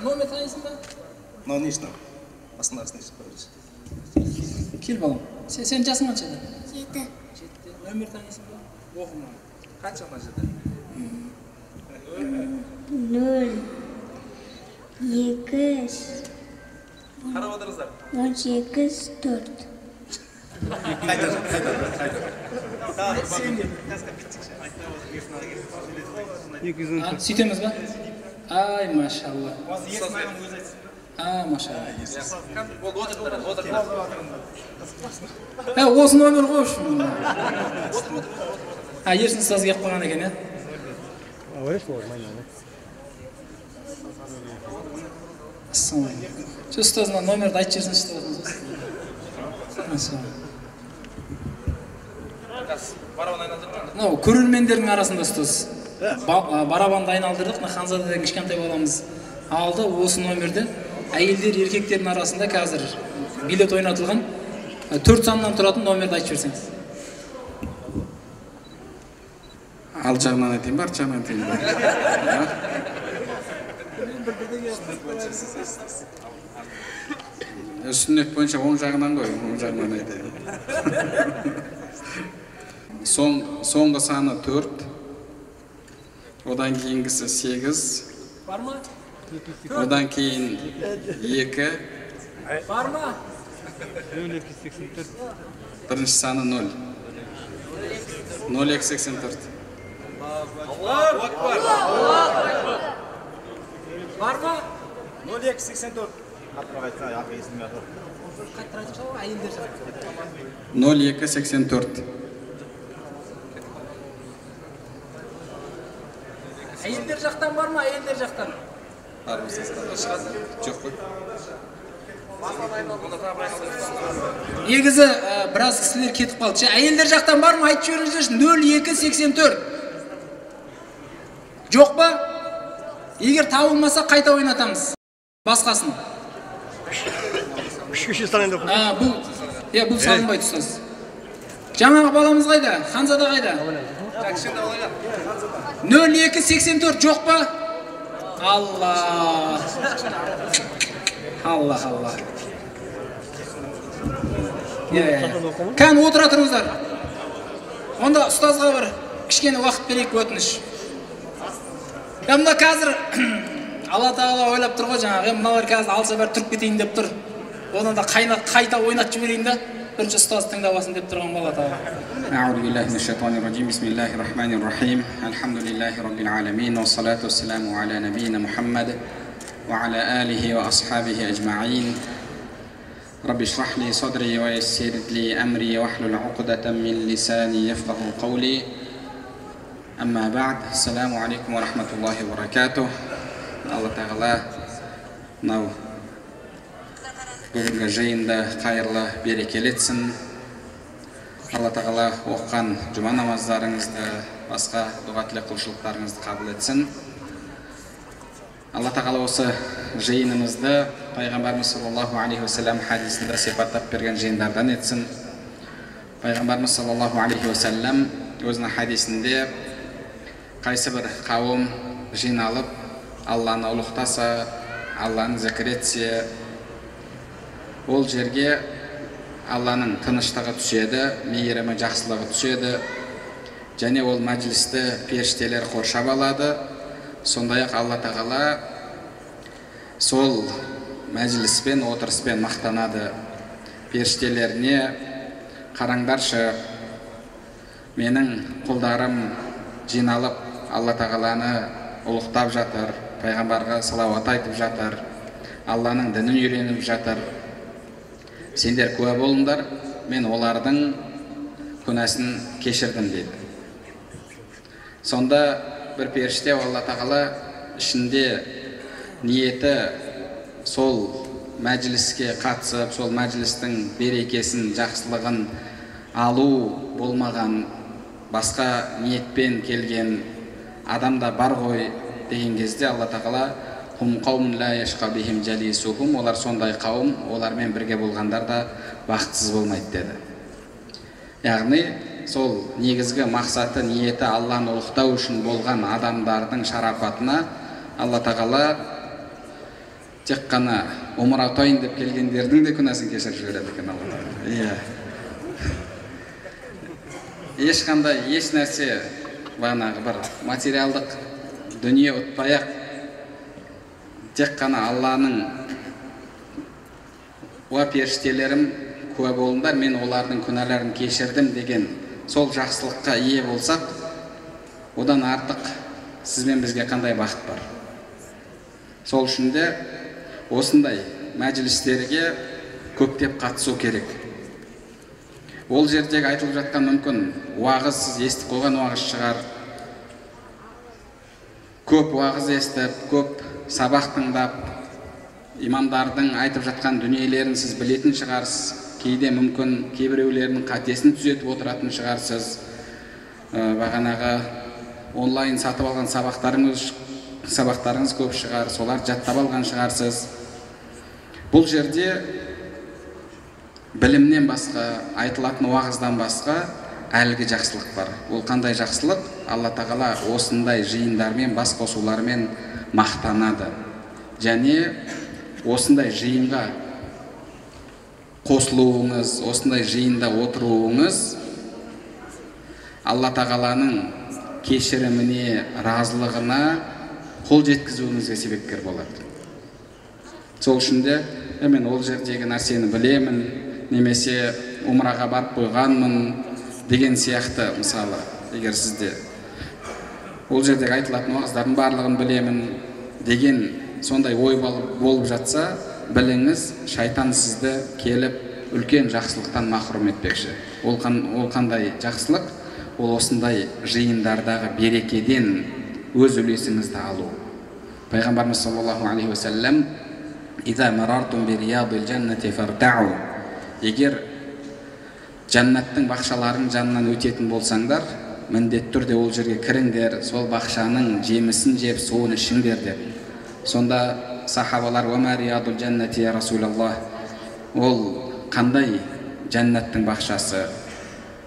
Номер танисың ба? Мынау не үшін? Басында арасында көресің. Кел балам. Сен жасың қанша? 7. Номер танисың ба? Оқырман. Қанша мажада? 0 2 қарап отырыңыздар. 18-4. Қайта. Сөйтеміз ба? Ай, машалла. Осы номер ғой үшін. Ершін ұстаз келіп қойған екен, е? Ассалаумалейкум. Че ұстазына номерді айтып жерсін ұстазыңыз? Барабан айналдырдық. Көрермендердің арасында ұстаз. Барабанды айналдырдық. Ханзададан кішкентай баламыз алды. Осы номерді әйелдер, еркектердің арасында қазір билет ойнатылған 4 саннан тұратын номерді айтып жерсіңіз. Ал жағынан айтайын бар, жағынан айтайын бар. Сүннет бойынша оң жағынан қой, оң жағынан айтайын. Соңғы саны 4, одан кейінгісі 8, одан кейін 2, бірінші саны 0, 0,84. Барма? 0,84. 0,284. Еркектер жақтан бар ма, әйелдер жақтан? Жоқ қой. Негізі біраз кісілер кетіп қалды. Әйелдер жақтан бар ма? Айтып жіберіңіздерші. 0284. Жоқ па? Егер табылмаса қайта ойнатамыз. Басқасын. Бұл салынбайды ұстаз. Жаңағы баламыз қайда? Ханзада қайда? 0284 жоқ па? Алла. Алла, Алла. Кән отыра тұрыңыздар. Онда ұстазға бір кішкене уақыт берейік өтініш. Мына қазір Алла Тағала ойлап тұр ғой жаңағы. Мыналар қазір алса бәрі тұрып кетейін деп тұр. Одан да қайта ойнатып жіберейін да. Бірінші ұстаз тыңдабасын деп тұрған Алла Тағала. وعلى آله وأصحابه أجمعين رب اشرح لي صدري ويسر لي أمري واحلل عقدة من لساني يفقه قولي أما بعد السلام عليكم ورحمة الله وبركاته الله تعالى نو бүгінгі жиында қайырлы берекелі етсін Алла Тағала оққан жұма намаздарыңызды басқа дұға тілек қылушылықтарыңызды қабыл етсін Алла Тағала осы жиынымызды Пайғамбарымыз саллаллаху алейхи уассалам хадисінде сипаттап берген жиындардан етсін. Пайғамбарымыз саллаллаху алейхи уассалам өзінің хадисінде қайсы бір қауым жиналып Алланы ұлықтаса, Алланы зікір етсе, ол жерге Алланың тыныштығы түседі, мейірімі жақсылығы түседі, және ол мәжілісті періштелер қоршап алады. Сондай-ақ Алла Тағала сол мәжіліспен, отырыспен мақтанады. Періштелеріне қараңдаршы, менің қолдарым жиналып Алла Тағаланы ұлықтап жатыр, пайғамбарға салауат айтып жатыр, Алланың дінін үйреніп жатыр. Сендер куә болыңдар, мен олардың күнәсін кешірдім деді. Сонда бір періште Алла Тағала ішінде ниеті сол мәжіліске қатысып, сол мәжілістің берекесін, жақсылығын алу болмаған, басқа ниетпен келген адамда бар ғой деген кезде Алла Тағала «Хум қауымын ла яшқа бихим жалисухум» олар сондай қауым, олармен бірге болғандар да бақытсыз болмайды деді. Яғни, сол негізгі мақсаты, ниеті Алланы ұлықтау үшін болған адамдардың шарафатына Алла Тағала тек қана омыр атайын деп келгендердің де күнәсін кешіріп жібереді екен Алла Тағала. Ешқандай, еш нәрсе бағанағы бір материалдық дүние ұтпай-ақ тек қана Алланың уа періштелерім куә болыңдар, мен олардың күнәларын кешірдім деген сол жақсылыққа ие болсақ, одан артық сізбен бізге қандай бақыт бар. Сол үшін де осындай мәжілістерге көптеп қатысу керек. Ол жердегі айтылып жатқан мүмкін уағыз, сіз естіп қойған уағыз шығар. Көп уағыз естіп, көп сабақ тыңдап, имамдардың айтып жатқан дүниелерін сіз білетін шығарсыз. Кейде мүмкін кейбіреулердің қатесін түзетіп отыратын шығарсыз. Бағанағы онлайн сатып алған сабақтарыңыз көп шығар, солар жаттап алған шығарсыз. Бұл жерде білімнен басқа, айтылатын уағыздан басқа әлгі жақсылық бар. Ол қандай жақсылық? Алла Тағала осындай жиындармен, бас қосулармен мақтанады. Және осындай жиынға қосылуыңыз, осындай жиында отыруыңыз Алла Тағаланың кешіріміне, разылығына қол жеткізуіңізге себепкер болады. Сол үшін де мен ол жердегі нәрсені білемін, немесе умраға барып қойғанмын деген сияқты мысалы, егер сізде ол жердегі айтылатын уағыздардың барлығын білемін деген сондай ой болып жатса, біліңіз, шайтан сізді келіп үлкен жақсылықтан махрум етпекші. Ол қандай жақсылық? Ол осындай жиындардағы берекеден, өз үлесіңізді алу. Пайғамбарымыз саллаллаху алейхи уассалам егер жаннаттың бақшаларын жанынан өтетін болсаңдар, міндетті түрде ол жерге кіріңдер, сол бақшаның жемісін жеп, суын ішіңдер деп. Сонда сахабалар ол қандай жаннаттың бақшасы,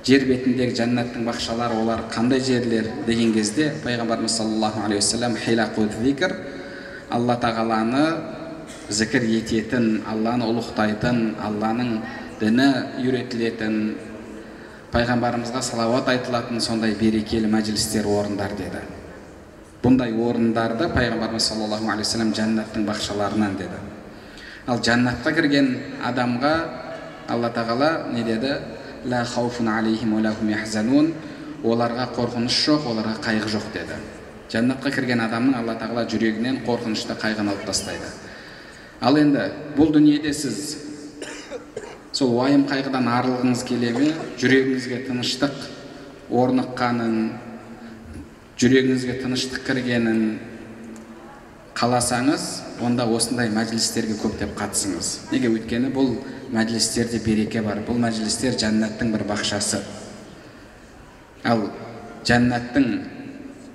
жер бетіндегі жаннаттың бақшалары олар қандай жерлер деген кезде пайғамбарымыз саллаллаху алейхи уассалам хилақу зикр, алла тағаланы зікір ететін, алланы ұлықтайтын, алланың діні үйретілетін, пайғамбарымызға салауат айтылатын сондай берекелі мәжілістер орындар деді. Бұндай орындарды пайғамбарымыз саллаллаху алейхи уассалам жаннаттың бақшаларынан деді. Ал жаннатқа кірген адамға алла тағала не деді? Ла хауфун алейхим уа ла хум яхзанун. Оларға қорқыныш жоқ, оларға қайғы жоқ деді. Жаннатқа кірген адамның алла тағала жүрегінен қорқынышты, қайғыны алып тастайды. Ал енді бұл дүниеде сіз сол уайым қайғыдан арылғыңыз келеме, жүрегіңізге тыныштық орныққанын, жүрегіңізге тыныштық кіргенін қаласаңыз, онда осындай мәжілістерге көптеп қатысыңыз. Неге? Өйткені бұл мәжілістерде береке бар. Бұл мәжілістер жаннаттың бір бақшасы. Ал жаннаттың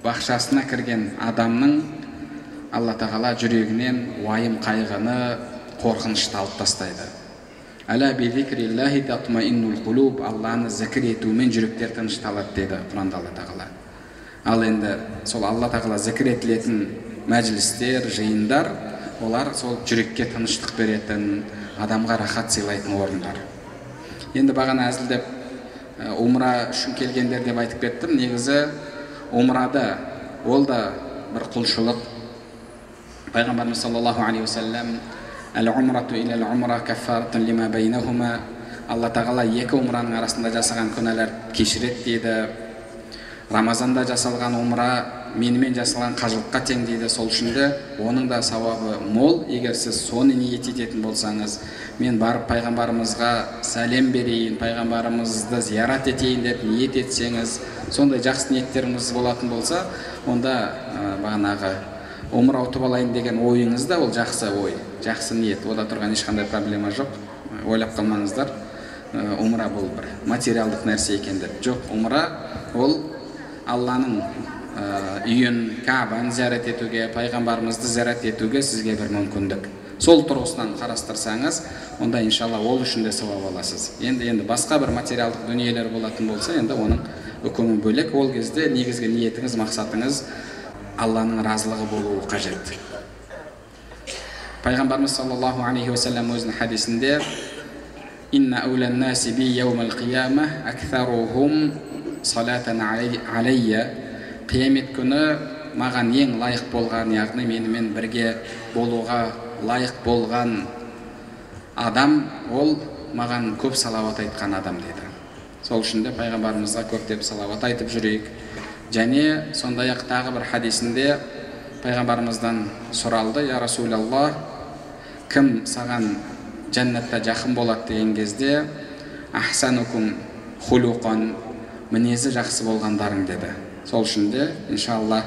бақшасына кірген адамның алла тағала жүрегінен уайым қайғыны, қорқынышты алып тастайды. Әлі бейдікриллахи татмаиннул құлуб, алланы зікір етумен жүректер тынышталады деді Құранда алла тағала. Ал енді сол алла тағала зікір етілетін мәжілістер, жиындар, олар сол жүрекке тыныштық беретін, адамға рахат сыйлайтын орындар. Енді бағана әзілдеп умра үшін келгендер деп айтып кеттім. Негізі умрада ол да бір құлшылық. Пайғамбарымыз саллаллаху алейхи уассалам «Әл-умрату ил-әл-умра каффаратун лима бейнахума». Алла тағала екі умраның арасында жасаған күнәлар кешіреді дейді. Рамазанда жасалған умра менімен жасалған қажылыққа тең дейді. Сол үшін де оның да сауабы мол. Егер сіз соны ниет ететін болсаңыз, мен барып пайғамбарымызға сәлем берейін, пайғамбарымызды зиярат етейін деп ниет етсеңіз, сондай жақсы ниеттеріңіз болатын болса, онда бағанағы умра ұтып алайын деген ойыңызда ол жақсы ой, жақсы ниет, ода тұрған ешқандай проблема жоқ. Ойлап қалмаңыздар, умра бұл бір материалдық нәрсе екен деп. Жоқ, умра ол алланың үйін, Каабаны зиярат етуге, пайғамбарымызды зиярат етуге сізге бір мүмкіндік. Сол тұрғысынан қарастырсаңыз, онда иншалла ол үшін де сауап аласыз. Енді басқа бір материалдық дүниелер болатын болса, енді оның үкімі бөлек. Ол кезде негізгі ниетіңіз, мақсатыңыз алланың разылығы болуы қажет. Пайғамбарымыз саллаллаху алейхи уассалам өзінің хадисінде «Инна әулән наси би яумал қияма әксарухум салатан алейя». Қиямет күні маған ең лайық болған, яғни менімен бірге болуға лайық болған адам, ол маған көп салауат айтқан адам деді. Сол үшін де пайғамбарымызға көптеп салауат айтып жүрейік. Және сондай-ақ тағы бір хадисінде пайғамбарымыздан сұралды: «Я Расулаллах, кім саған жаннатта жақын болады?» деген кезде «Ахсанукум хулуқан», мінезі жақсы болғандарың деді. Сол үшін де иншалла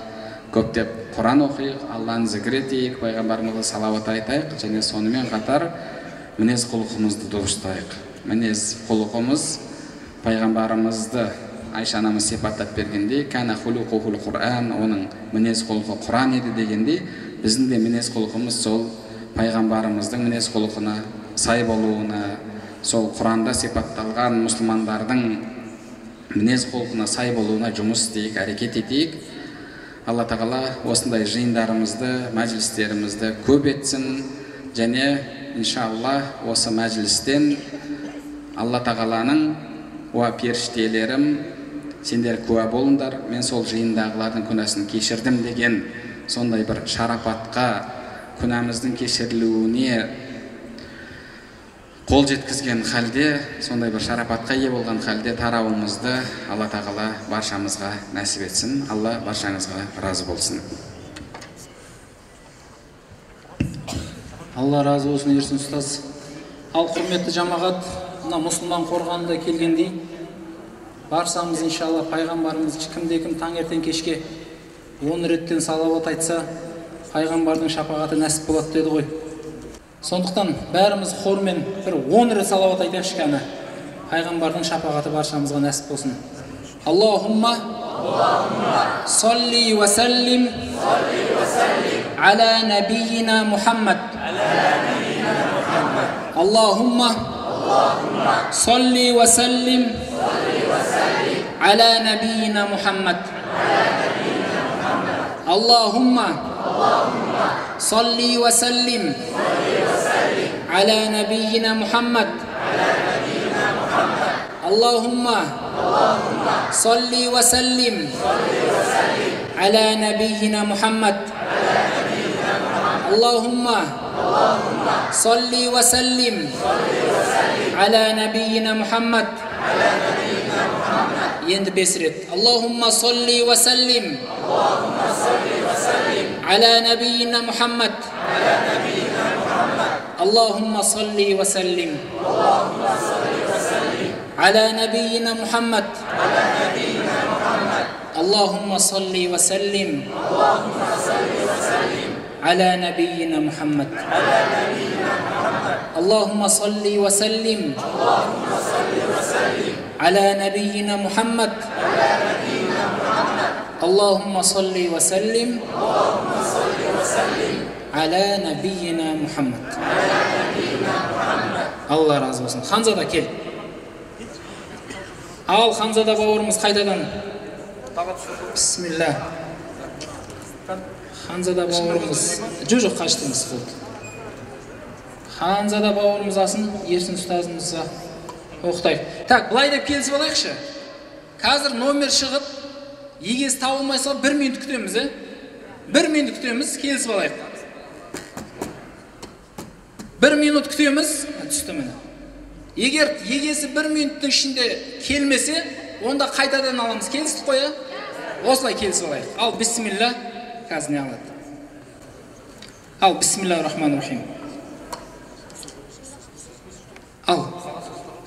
көптеп Құран оқиық, алланы зікір етейік, пайғамбарымызға салауат айтайық, және сонымен қатар мінез құлқымызды дұрыстайық. Мінез құлқымыз пайғамбарымызды Айша анамыз сипаттап бергендей, «Кәне хулуқухул Құран», оның мінез құлқы Құран еді дегендей, біздің де мінез құлқымыз сол пайғамбарымыздың мінез құлқына сай болуына, сол Құранда сипатталған мұсылмандардың мінез құлқына сай болуына жұмыс істейік, әрекет етейік. Алла тағала осындай жиындарымызды, мәжілістерімізді көп етсін, және иншалла осы мәжілістен алла тағаланың «Уа періштелерім, сендер куә болыңдар, мен сол жиындағылардың күнәсін кешірдім» деген сондай бір шарапатқа, күнәміздің кешірілуіне қол жеткізген халде, сондай бір шарапатқа ие болған халде тарауымызды алла тағала баршамызға нәсіп етсін. Алла баршаңызға разы болсын. Алла разы болсын, ерсін ұстаз. Ал құрметті жамағат, мұсылман қорғанында келгендей барсамыз, иншалла пайғамбарымыз кімде-кім таңертең кешке 10 реттен салават айтса, пайғамбардың шапағаты нәсіп болады деді ғой. Сондықтан бәріміз хормен бір 10 рет салават айтайықшы кәні. Пайғамбардың шапағаты баршамызға нәсіп болсын. Аллахумма салли ва саллим ала набийина Мухаммад. Аллахумма салли ва саллим على نبينا محمد اللهم صل وسلم على نبينا محمد اللهم صل وسلم على نبينا محمد اللهم صل وسلم على نبينا محمد Енді 5 рет. Аллахумма салли ва саллим. Аллахумма салли ва саллим. Аля набийна Мухаммад. Аля набийна Мухаммад. Аллахумма салли ва саллим. Аллахумма салли ва саллим. Аля набийна Мухаммад. Аля набийна Мухаммад. Аллахумма салли ва саллим. Аллахумма салли ва саллим. Аля набийна Мухаммад. Аля набийна Мухаммад. Аллахумма салли ва саллим. Аллахумма салли ва саллим. على نبينا محمد اللهم صل وسلم على نبينا محمد الله razı olsun. Ханзада кел. Ал Ханзада бауырымыз қайтадан. Бисмилла. Ханзада бауырымыз жүзі қаштымыз болды. Ханзада бауырымыз асын Ерсін ұстазымызға Оқтайық. Так, былай деп келісіп алайықшы. Қазір номер шығып, егесі табылмайса, 1 минут күтеміз, ә? 1 минут күтеміз, келісіп алайық. 1 минут күтеміз, түсті міне. Егер егесі 1 минуттың ішінде келмесе, онда қайтадан аламыз. Келісіп қоя. Осылай келісіп алайық. Ал бисмилла, қазір не алады? Ал бисмиллахи рахмани рахим. Ал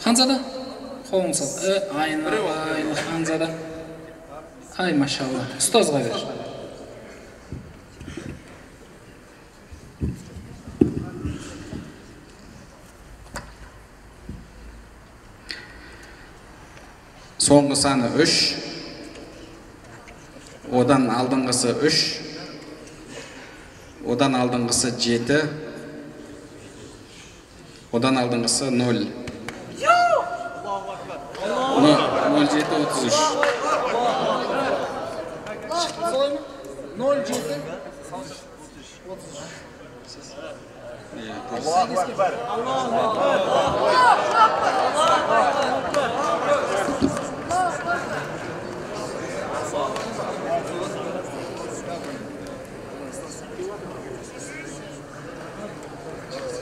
Ханзада? Қолың сал. Айлы Ханзада. Ай, машалла. Ұстазға бер. Соңғы саны 3. Одан алдыңғысы 3. Одан алдыңғысы 7. Одан алдыңғысы 0. 0733. 33.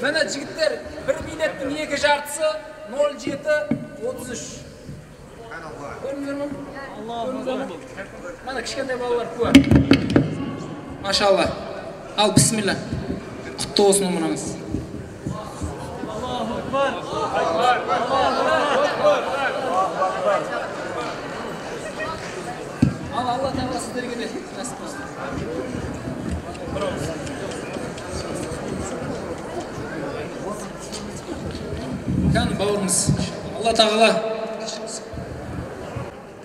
Міне жігіттер, бір билеттің екі жартысы 0733. Мана кішкентай балалар куә. Машалла. Ал бисмилла. Құтты болсын өміріңіз. Аллаху акбар. Аллаху акбар. Ал Алла тағала сіздерге де нәсіп болсын. Кәні бауырымыз. Алла тағала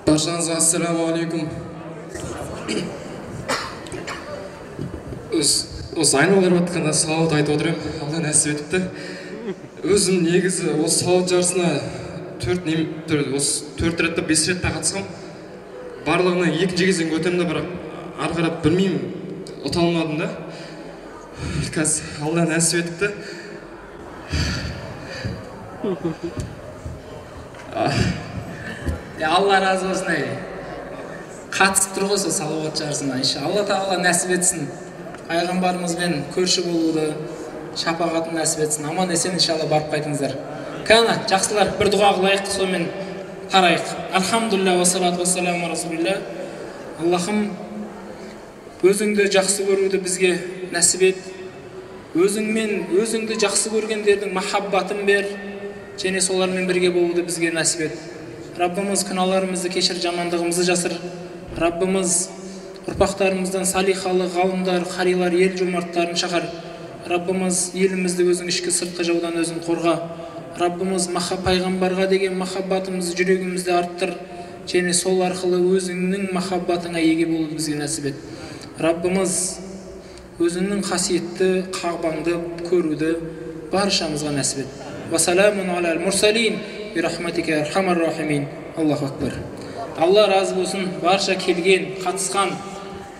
Баршаңызға ассаламу-алейкум. Осы айналар батқанда салауат айтып отырам. Алла нәсіп етіпті. Өзім негізі осы салауат жарысына 4 ретті 5 ретті қатысқам. Барлығына 2 жегізден көтемді, бірақ ары қарап білмеймін, ұта алмадым да. Қазір Алла нәсіп етіпті. Алла разы болсын, қатысып тұр ғой салауат жарысына. Алла тағала нәсіп етсін, пайғамбарымызбен көрші болуды, шапағатын нәсіп етсін. Аман есен иншалла барып қайтыңыздар. Кәні, жақсылар, бір дұға қылайық, сонымен қарайық. Алхамдулилла, уассалату уассаламу расулилла. Аллахым, өзіңді жақсы көруді бізге нәсіп ет. Өзіңмен өзіңді жақсы көргендердің махаббатын бер, және солармен бірге болуды бізге нәсіп ет. Раббымыз күнәларымызды кешір, жамандығымызды жасыр. Раббымыз ұрпақтарымыздан салихалы ғалымдар, қарилар, ел жомарттарын шақар. Раббымыз елімізді өзің ішкі сыртқы жаудан өзің қорға. Раббымыз пайғамбарға деген махаббатымызды жүрегімізді арттыр. Және сол арқылы өзіңнің махаббатыңа еге болуды бізге нәсіп ет. Раббымыз өзіңнің қасиетті қағбаңды көруді баршамызға нәсіп ет. Вассаламун алал мурсалин би рахматика архамар рахимин. Аллаху акбар. Алла разы болсын барша келген, қатысқан,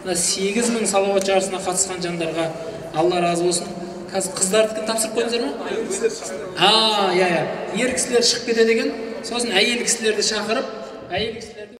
8000 салауат жарысына қатысқан жандарға Алла разы болсын. Қазір қыздардікін тапсырып қойыңыздар ма? Ер кісілер шығып кетеді екен. Сосын әйел кісілерді шақырып, әйел кісілерді